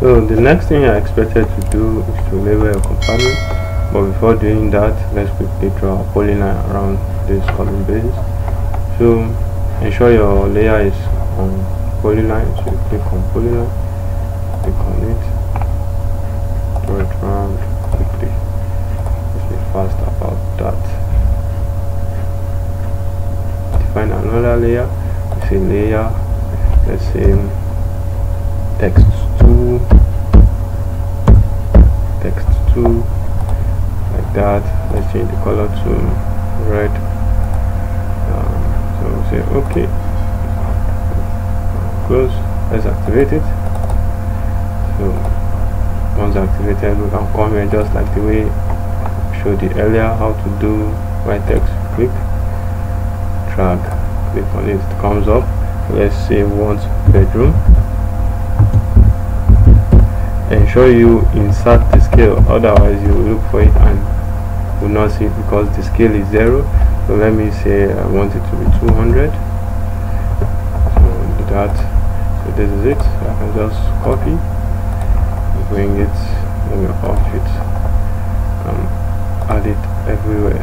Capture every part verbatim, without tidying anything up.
So the next thing I expected to do is to label a compartment, but before doing that, let's quickly draw a polyline around this column base. So ensure your layer is on polyline, so you click on polyline, click on it, draw it around quickly. Let's be fast about that. Define another layer, let's say layer, let's say text two, text two, like that. Let's change the color to red. Um, so we'll say okay, close. Let's activate it. So once activated, we can come here just like the way I showed you earlier how to do white text. Click, drag, click on it, it comes up. Let's say one bedroom. Ensure you insert the scale, otherwise you will look for it and will not see it because the scale is zero. So let me say I want it to be two hundred. So do that. So this is it. I can just copy, bring it, move your outfit, and add it everywhere.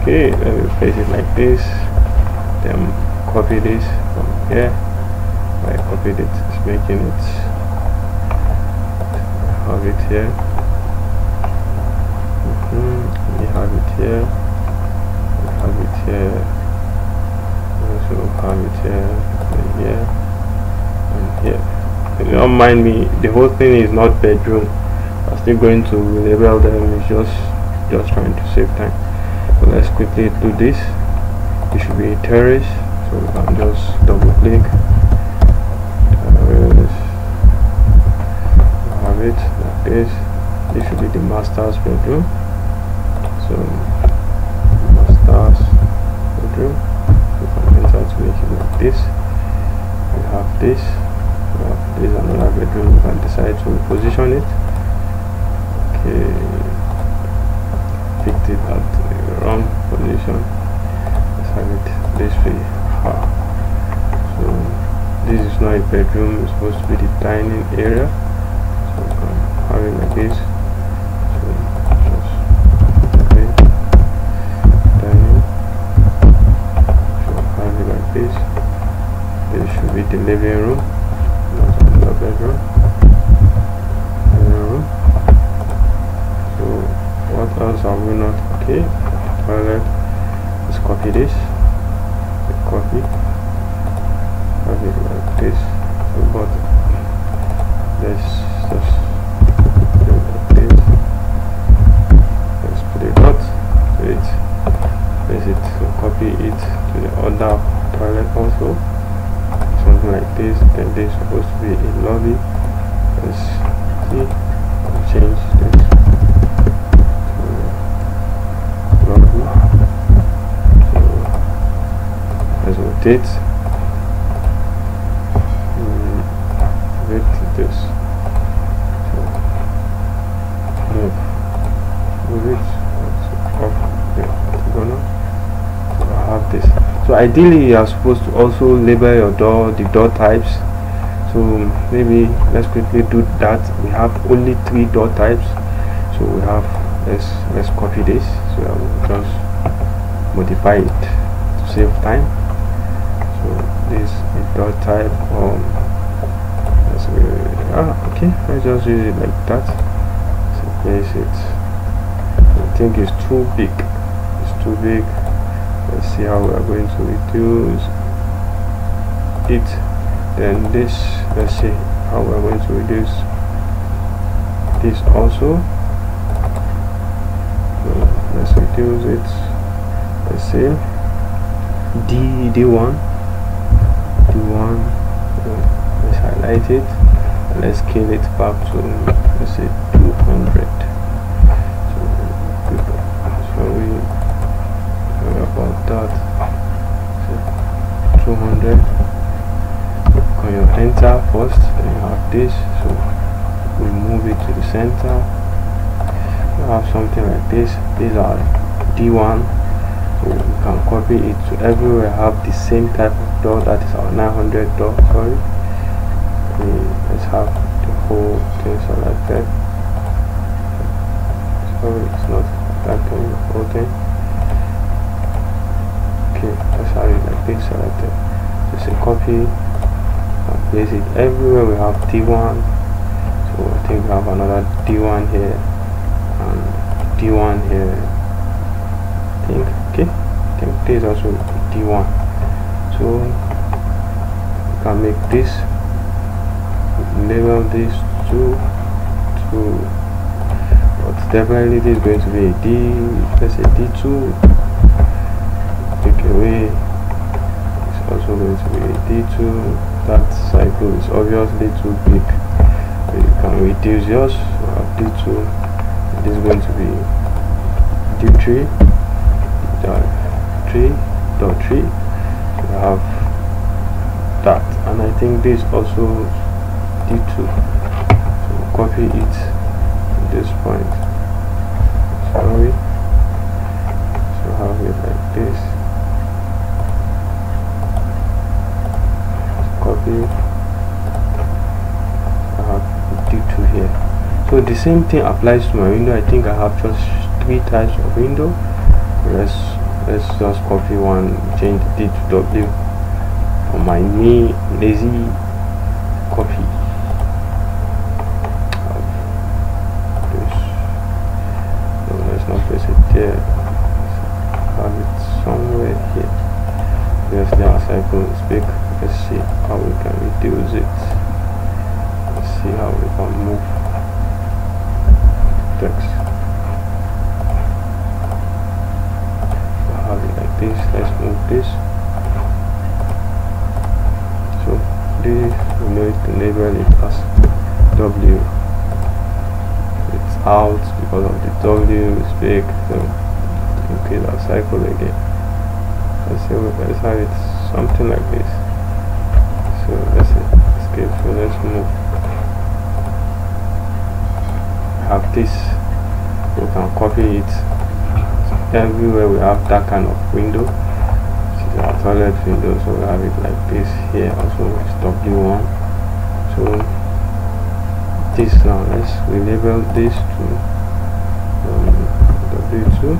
Okay, let me place it like this. Then copy this from here. I copied it, it's making it. Have it here. Mm-hmm. We have it here. We have it here. We also have it here. And here. And here. If you don't mind me, the whole thing is not bedroom. I'm still going to label them. It's just just trying to save time. So let's quickly do this. It should be a terrace. So we can just double click. It like this. This should be the master's bedroom. So master's bedroom. We can enter to make it like this. We have this. We have this another bedroom. We can decide to position it. Okay. Picked it at the wrong position. Let's have it this way. Ah. So this is not a bedroom. It's supposed to be the dining area. Having like this, so just okay. Dining. So having like this. This should be the living room, not another bedroom. Living room. So what else are we not okay? Toilet. Let's copy this. Let's copy. Have it like this. So but let's just. Copy it to the other toilet also, something like this. Then this is supposed to be a lobby. Let's see, change this to lobby. So let's rotate, mm, rotate this. So move, move it up the diagonal. Have this. So ideally you are supposed to also label your door, the door types. So maybe let's quickly do that. We have only three door types, so we have let's let's copy this. So I will just modify it to save time. So this is door type. Um let's ah okay, let's just use it like that. So place it. I think it's too big. It's too big. Let's see how we are going to reduce it. Then this, let's see how we are going to reduce this also. So let's reduce it. Let's see D D1 D1. Let's highlight it. And let's scale it back to let's say two hundred. So, so we. About that, so two hundred. Can you enter first? And you have this, so we move it to the center. You have something like this. These are D one, so we can copy it to everywhere. Have the same type of door, that is our nine hundred door. Sorry, okay, let's have the whole thing selected, sorry it's not selecting the whole thing. Okay, that's how you like it selected. Just a copy and place it everywhere. We have D one, so I think we have another D one here and D one here, I think. Okay, I think this also D one, so we can make this, label this two two, but definitely this is going to be a D, let's say D two. Take away, it's also going to be a D two. That cycle is obviously too big, so you can reduce yours. So D two, this is going to be D three, D three dot three. So we have that, and I think this also D two, so copy it at this point, sorry, so have it like this, so copy, I have D two here. So the same thing applies to my window. I think I have just three types of window. Let's let's just copy one, change the D to W for my knee, lazy copy. Have it somewhere here. Yes, now cycle is big. Let's see how we can reduce it. Let's see how we can move text. So have it like this. Let's move this. So this we know it to label it as W. It's out because of the W is big. So okay, that cycle again. Let's see, let's have it something like this. So let's escape. So let's move. Have this. We can copy it. Everywhere we have that kind of window. This is our toilet window, so we have it like this here. Also it's W one. So this now, let's relabel this to um, W two,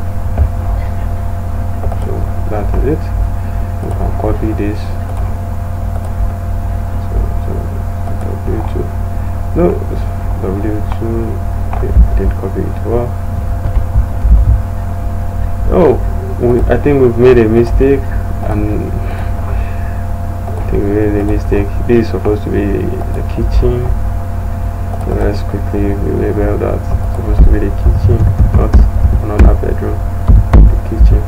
so that is it. We can copy this, so, so W two, no, W two, okay, did copy it well. Oh, we, I think we've made a mistake, and I think we made a mistake. This is supposed to be the kitchen. So let's quickly relabel that. It's supposed to be the kitchen, not another bedroom. The kitchen.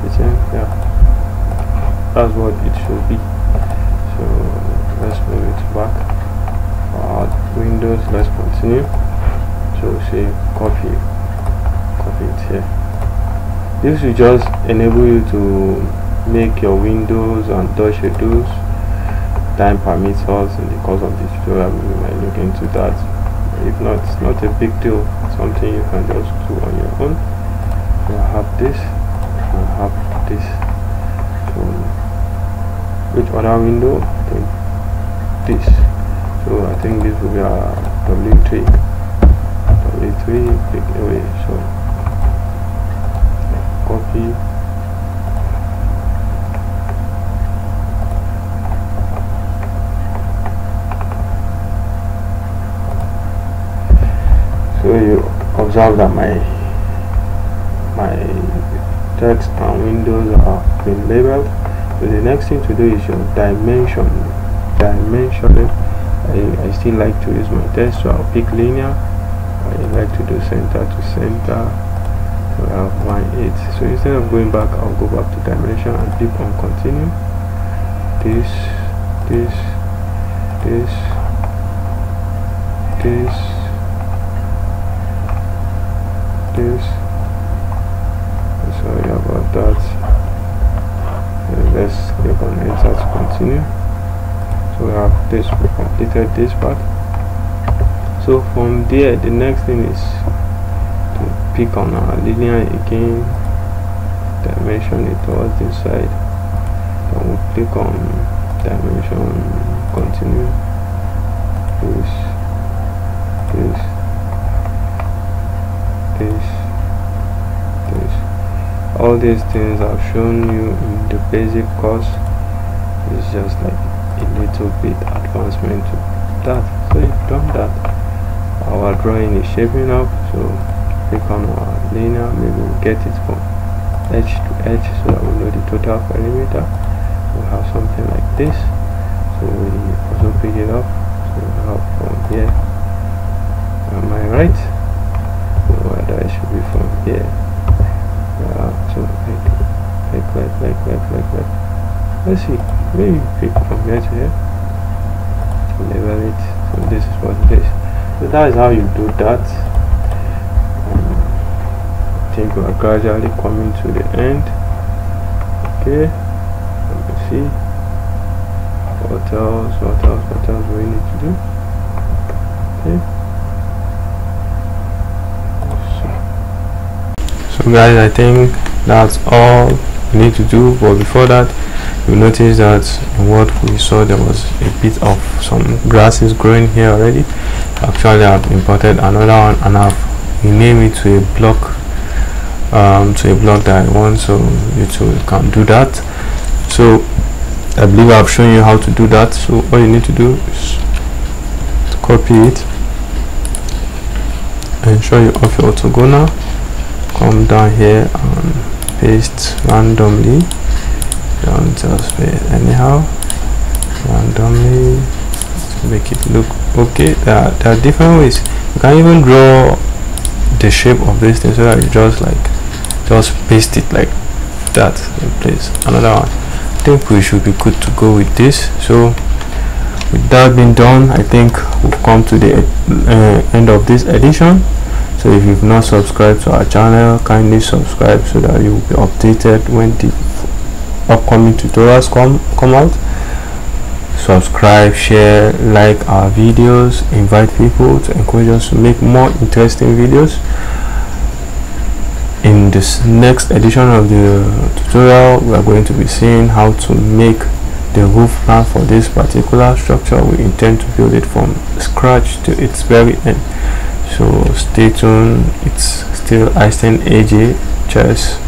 Kitchen, yeah. That's what it should be. So let's move it back. Our windows, let's continue. So say copy. Copy it here. This will just enable you to make your windows and door schedules. Time permits us. In the course of the tutorial we might look into that. If not, it's not a big deal, something you can just do on your own. You have this, you have this. So which other window? I think this. So I think this will be our W three, W three pick away. So copy. So you observe that my my text and windows are been labeled. So the next thing to do is your dimension. Dimension. I, I still like to use my text, so I'll pick linear. I like to do center to center. So I have one eight. So instead of going back, I'll go back to dimension and click on continue. This, this, this, this. This. Sorry about that. Uh, let's click on enter to continue. So we have this, we completed this part. So from there, the next thing is to pick on our linear again, dimension it towards this side, then we'll click on dimension, continue, all these things I've shown you in the basic course. It's just like a little bit advancement to that. So you've done that. Our drawing is shaping up, so click on our linear. Maybe we'll get it from edge to edge, so that we know the total perimeter. We'll have something like this. So we also pick it up. So we have from here, am I right? So that should be from here. Yeah, so like, like, like, like, like, like, like. Let's see. Maybe pick from here to here. To level it. So this is what it is. So that is how you do that. Um, I think we are gradually coming to the end. Okay. Let me see. What else? What else? What else we need to do? Okay. So, so guys, I think that's all we need to do. But before that, you notice that in what we saw there was a bit of some grasses growing here already. Actually, I've imported another one and I've renamed it to a block, um, to a block that I want, so you too can do that. So I believe I've shown you how to do that. So all you need to do is copy it, ensure you off your orthogonal, come down here and paste randomly, don't just paste anyhow, randomly, to make it look okay. There are, there are different ways. You can even draw the shape of this thing so that you just like just paste it like that in place. Another one, I think we should be good to go with this. So with that being done, I think we've come to the uh, end of this edition. So if you've not subscribed to our channel, kindly subscribe so that you will be updated when the upcoming tutorials come come out. Subscribe, share, like our videos, invite people to encourage us to make more interesting videos. In this next edition of the tutorial, we are going to be seeing how to make the roof plan for this particular structure. We intend to build it from scratch to its very end, so stay tuned. It's still EINSTEIN A J. Cheers.